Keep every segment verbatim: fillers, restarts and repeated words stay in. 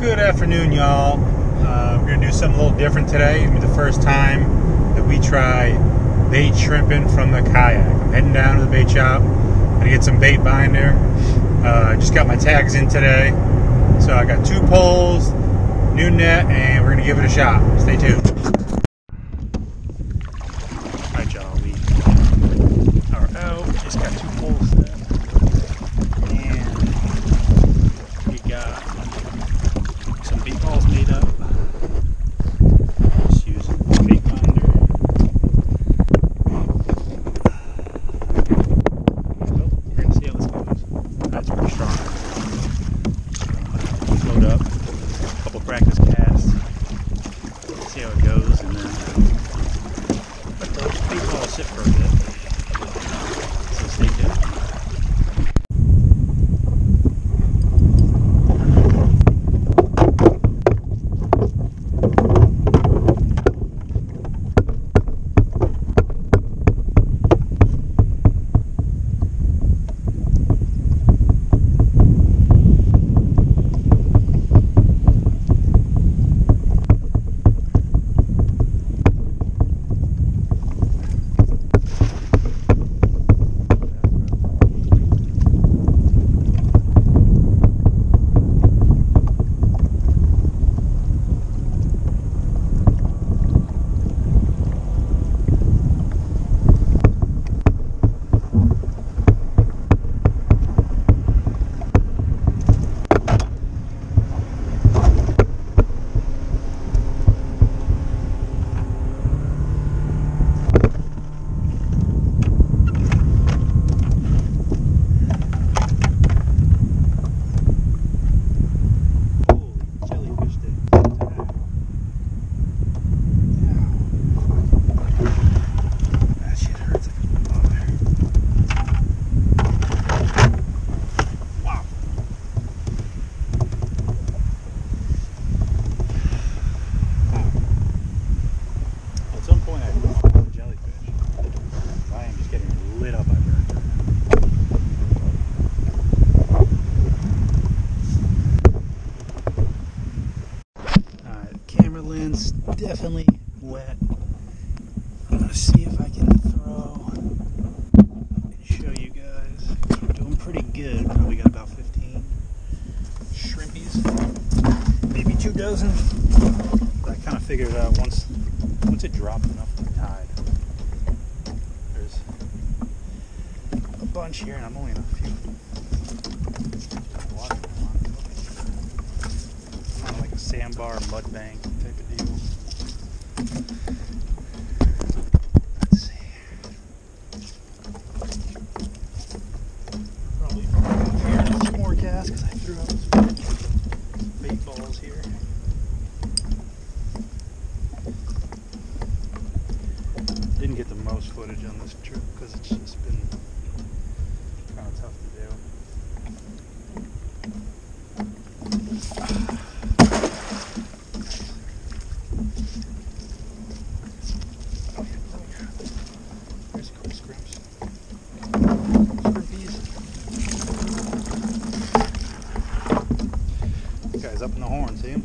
Good afternoon, y'all. Uh, we're going to do something a little different today. It'll be the first time that we try bait shrimping from the kayak. I'm heading down to the bait shop. I'm going to get some bait behind there. I uh, just got my tags in today. So I got two poles, new net, and we're going to give it a shot. Stay tuned. All right, y'all. We are out. Just got two poles set. And we got balls made up. Just use a bait binder. Well, we're going to see how this goes. That's pretty strong. Float up, a couple practice casts, see how it goes, and then let the bait ball sit for a bit. So stay tuned. Definitely wet. I'm gonna see if I can throw and show you guys. We're doing pretty good. Probably got about fifteen shrimpies, maybe two dozen. But I kind of figured it out once. Once it dropped enough to tide, there's a bunch here, and I'm only in a few. Water. Kind of like a sandbar, mud bank type of deal. Let's see. Probably here some more gas because I threw out some bait balls here. Didn't get the most footage on this trip because it's just been kind of tough to do. Up in the horn, see him?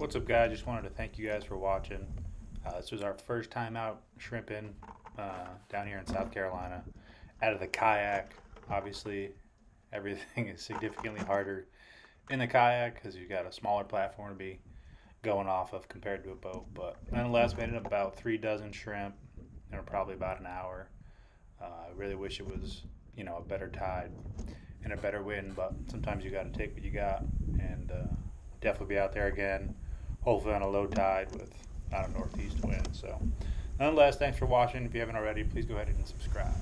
What's up, guys? Just wanted to thank you guys for watching. Uh, this was our first time out shrimping uh, down here in South Carolina out of the kayak. Obviously, everything is significantly harder in the kayak because you've got a smaller platform to be going off of compared to a boat. But nonetheless, we ended up about three dozen shrimp in probably about an hour. Uh, I really wish it was, you know, a better tide and a better wind, but sometimes you got to take what you got, and uh, definitely be out there again, hopefully on a low tide with not a northeast wind. So nonetheless, thanks for watching. If you haven't already, please go ahead and subscribe.